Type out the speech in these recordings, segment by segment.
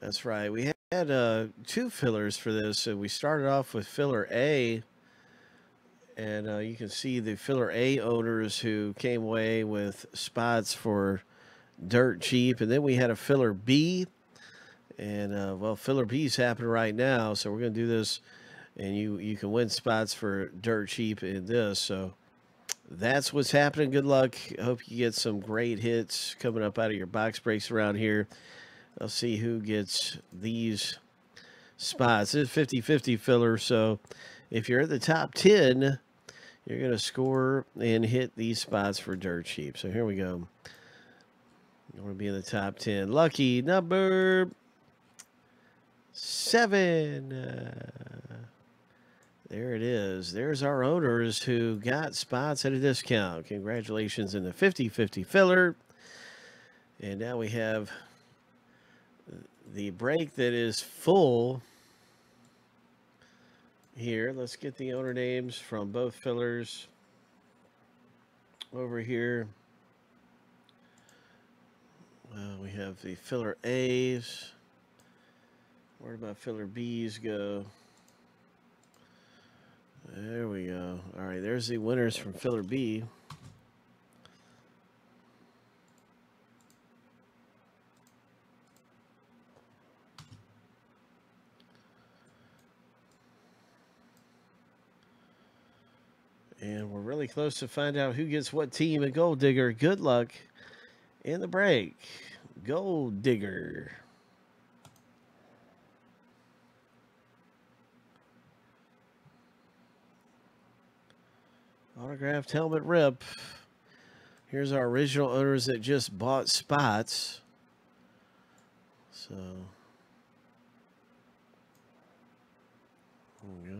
That's right. We had two fillers for this. So we started off with filler A, and you can see the filler A owners who came away with spots for dirt cheap. And then we had a filler B, and well, filler B is happening right now, so we're going to do this, and you can win spots for dirt cheap in this. So that's what's happening. Good luck. I hope you get some great hits coming up out of your box breaks around here. I'll see who gets these spots. It's 50-50 filler, so if you're at the top 10, you're going to score and hit these spots for dirt cheap. So here we go. You want to be in the top 10. Lucky number 7. There it is. There's our owners who got spots at a discount. Congratulations in the 50-50 filler. And now we have the break that is full here. Let's get the owner names from both fillers over here. We have the filler A's. Where did my filler B's go? There we go. All right, there's the winners from filler B. And we're really close to find out who gets what team at Gold Digger. Good luck in the break. Gold Digger. Autographed helmet rip. Here's our original owners that just bought spots. So there we go.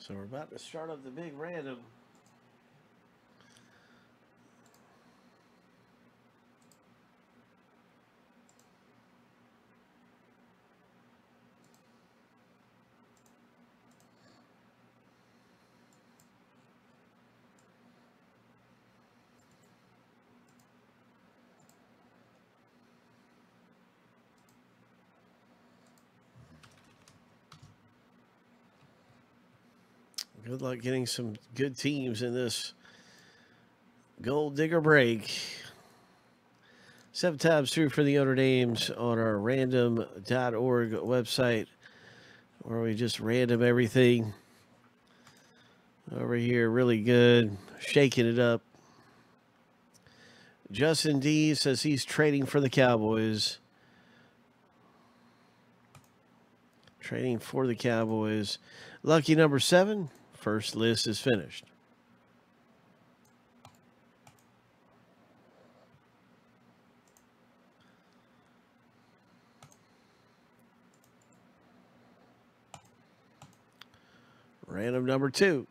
So we're about to start up the big random. Good luck getting some good teams in this Gold Digger break. 7 times 2 for the owner names on our random.org website, where we just random everything. Over here, really good. Shaking it up. Justin D says he's trading for the Cowboys. Trading for the Cowboys. Lucky number 7. First list is finished. Random number 2.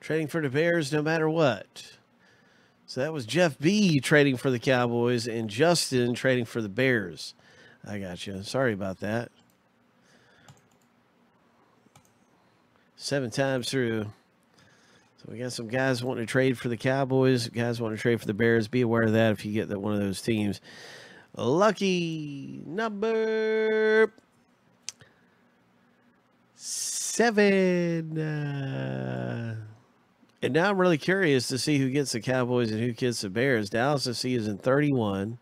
Trading for the Bears no matter what. So that was Jeff B trading for the Cowboys and Justin trading for the Bears. I got you. Sorry about that. 7 times through. So we got some guys wanting to trade for the Cowboys, guys want to trade for the Bears. Be aware of that if you get that one of those teams. Lucky number 7. And now I'm really curious to see who gets the Cowboys and who gets the Bears. Dallas FC is in 31.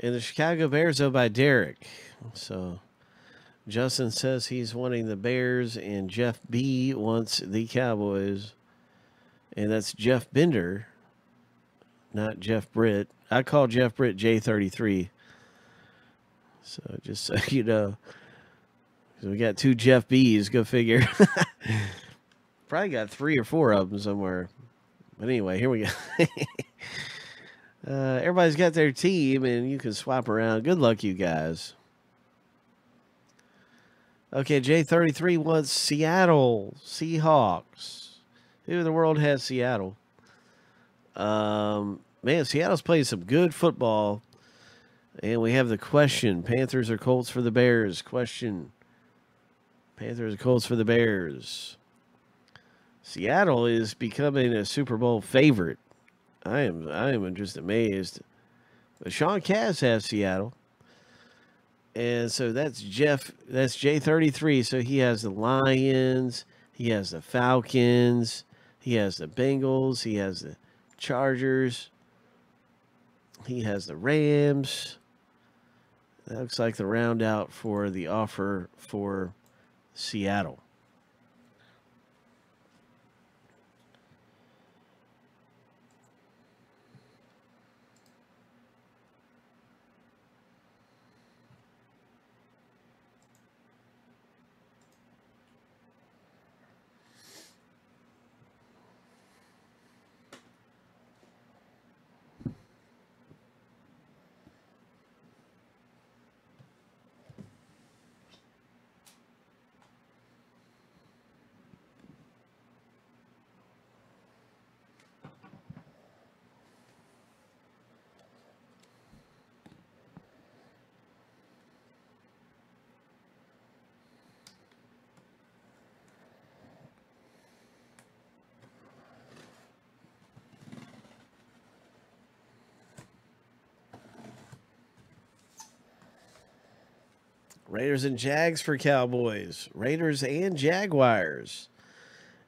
And the Chicago Bears, though, by Derek. So Justin says he's wanting the Bears, and Jeff B wants the Cowboys. And that's Jeff Bender, not Jeff Britt. I call Jeff Britt J33. So just so you know. Because we got two Jeff B's, go figure. Probably got three or four of them somewhere. But anyway, here we go. Everybody's got their team, and you can swap around. Good luck, you guys. Okay, J33 wants Seattle Seahawks. Who in the world has Seattle? Man, Seattle's playing some good football. And we have the question, Panthers or Colts for the Bears? Question, Panthers or Colts for the Bears? Seattle is becoming a Super Bowl favorite. I am just amazed. But Sean Cass has Seattle. And so that's Jeff, that's J33. So he has the Lions, he has the Falcons, he has the Bengals, he has the Chargers, he has the Rams. That looks like the round out for the offer for Seattle. Raiders and Jags for Cowboys. Raiders and Jaguars.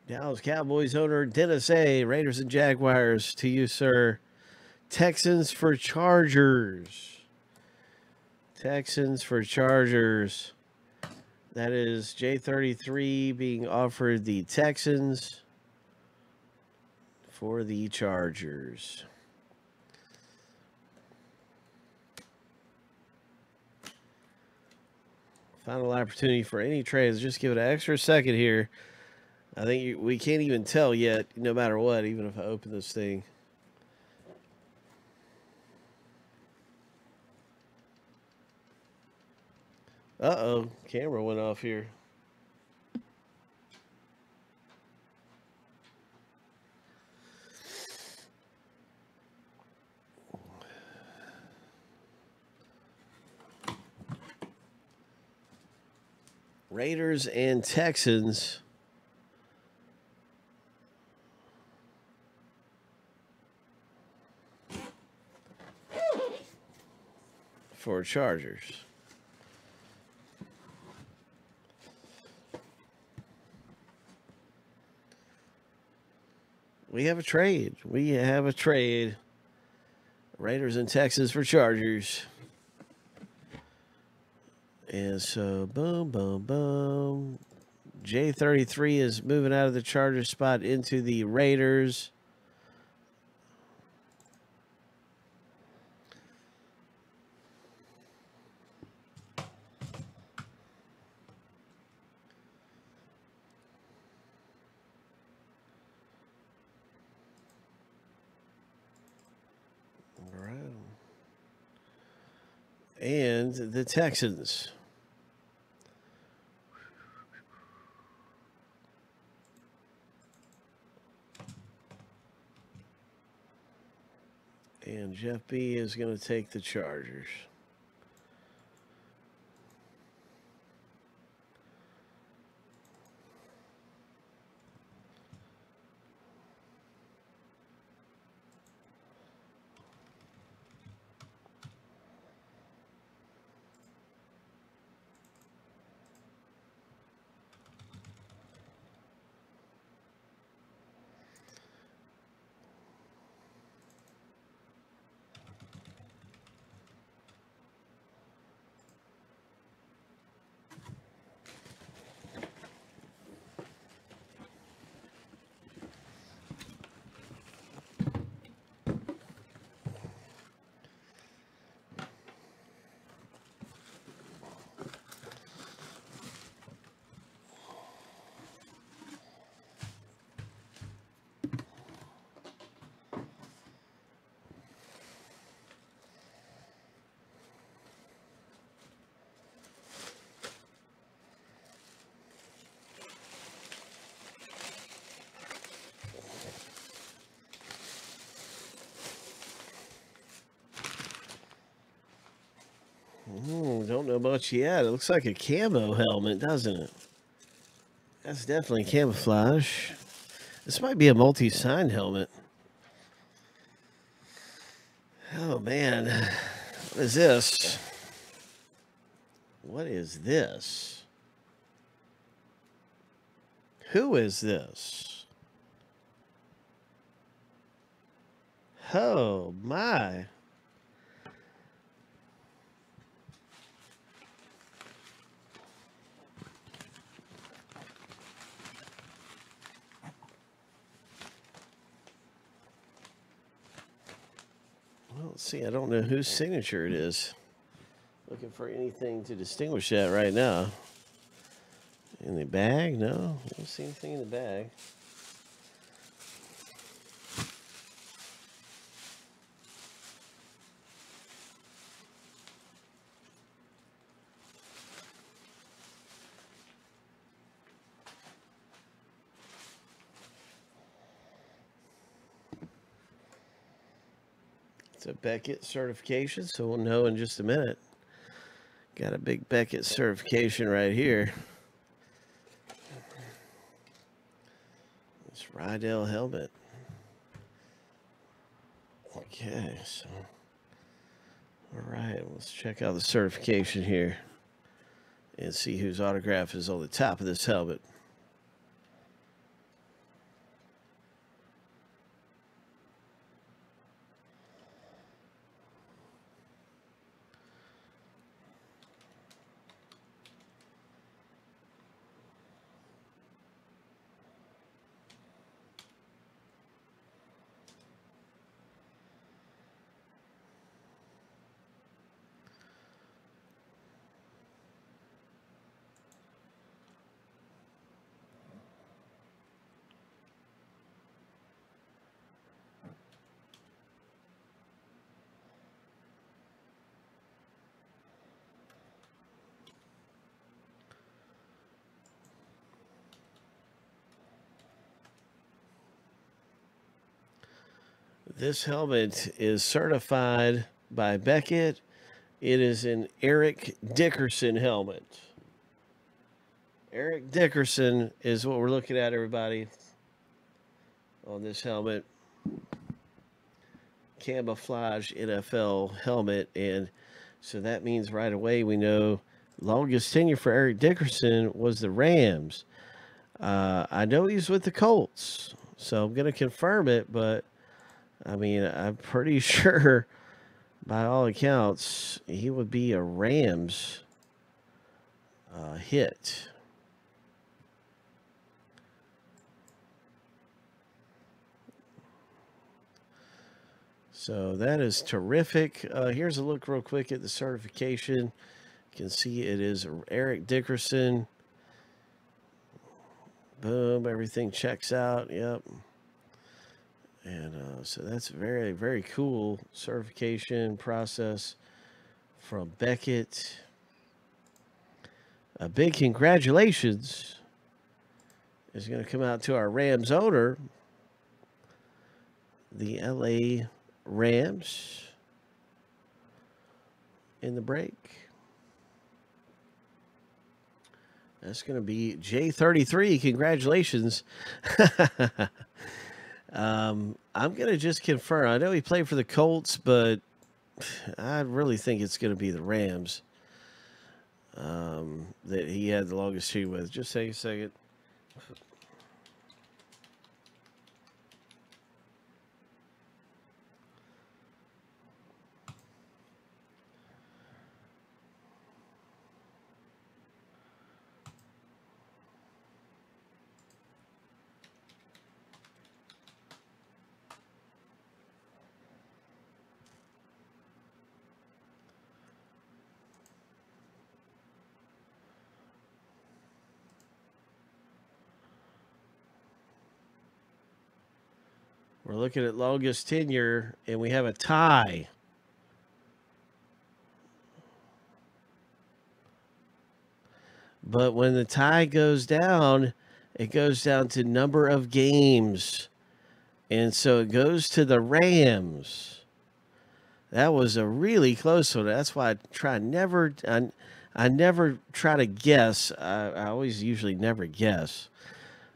Dallas Cowboys owner Dennis A. Raiders and Jaguars to you, sir. Texans for Chargers. Texans for Chargers. That is J33 being offered the Texans for the Chargers. Final opportunity for any trades. Just give it an extra second here. I think we can't even tell yet, no matter what, even if I open this thing. Uh-oh, camera went off here. Raiders and Texans. For Chargers. We have a trade. We have a trade. Raiders and Texans for Chargers. And so, boom, boom, boom. J33 is moving out of the Chargers spot into the Raiders. All right. And the Texans. And Jeff B is going to take the Chargers. Oh, don't know much yet. It looks like a camo helmet, doesn't it? That's definitely camouflage. This might be a multi-sign helmet. Oh, man. What is this? What is this? Who is this? Oh, my. Let's see, I don't know whose signature it is. Looking for anything to distinguish that right now. In the bag? No, I don't see anything in the bag. It's a Beckett certification, so we'll know in just a minute. Got a big Beckett certification right here. It's Rydell helmet. Okay, so all right, let's check out the certification here and see whose autograph is on the top of this helmet. This helmet is certified by Beckett. It is an Eric Dickerson helmet. Eric Dickerson is what we're looking at, everybody, on this helmet. Camouflage NFL helmet. And so that means right away we know longest tenure for Eric Dickerson was the Rams. I know he's with the Colts, so I'm going to confirm it, but I mean, I'm pretty sure, by all accounts, he would be a Rams hit. So that is terrific. Here's a look real quick at the certification. You can see it is Eric Dickerson. Boom, everything checks out. Yep. And so that's very, very cool certification process from Beckett. A big congratulations is going to come out to our Rams owner, the LA Rams, in the break. That's going to be J33. Congratulations. I'm going to just confirm. I know he played for the Colts, but I really think it's going to be the Rams that he had the longest tenure with. Just take a second. We're looking at longest tenure, and we have a tie. But when the tie goes down, it goes down to number of games. And so it goes to the Rams. That was a really close one. That's why I try never. I never try to guess. I always usually never guess.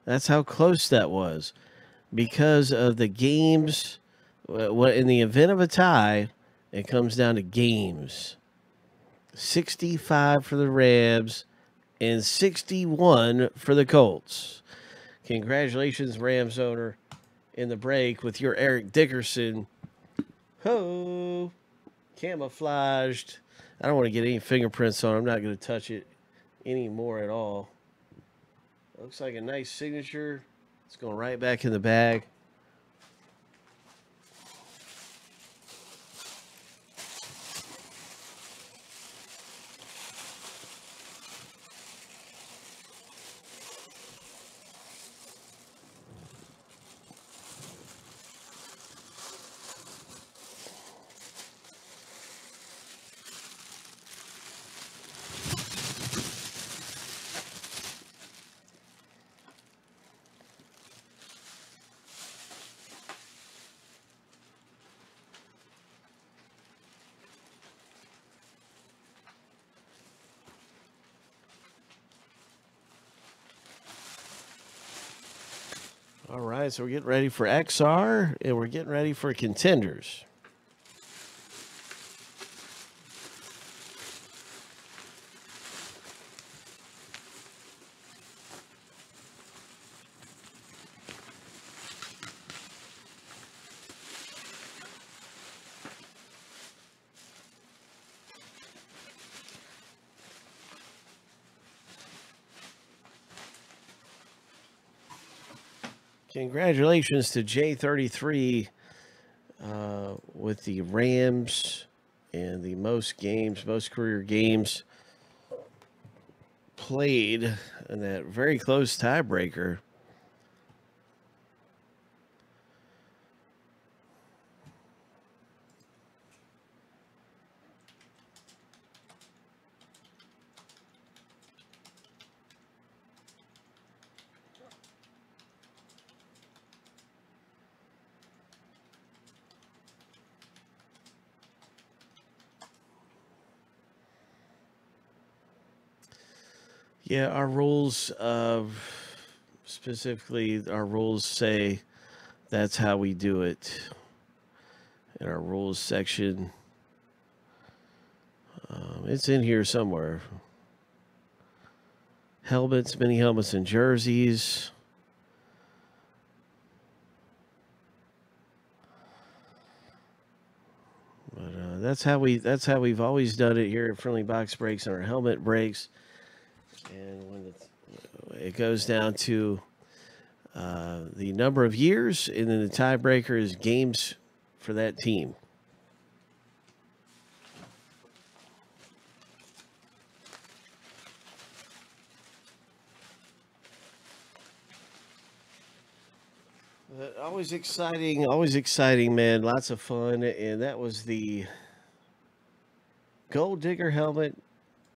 That's how close that was, because of the games. In the event of a tie, it comes down to games. 65 for the Rams and 61 for the Colts. Congratulations, Rams owner, in the break with your Eric Dickerson. Ho! Camouflaged. I don't want to get any fingerprints on it. I'm not going to touch it anymore at all. Looks like a nice signature. It's going right back in the bag. All right, so we're getting ready for XR, and we're getting ready for contenders. Congratulations to J33 with the Rams and the most career games played in that very close tiebreaker. Yeah, our rules, specifically our rules say that's how we do it in our rules section. It's in here somewhere. Helmets, mini helmets and jerseys. But that's how we've always done it here at Friendly Box Breaks and our helmet breaks. And when it goes down to the number of years, and then the tiebreaker is games for that team. Always exciting, man. Lots of fun. And that was the Gold Digger helmet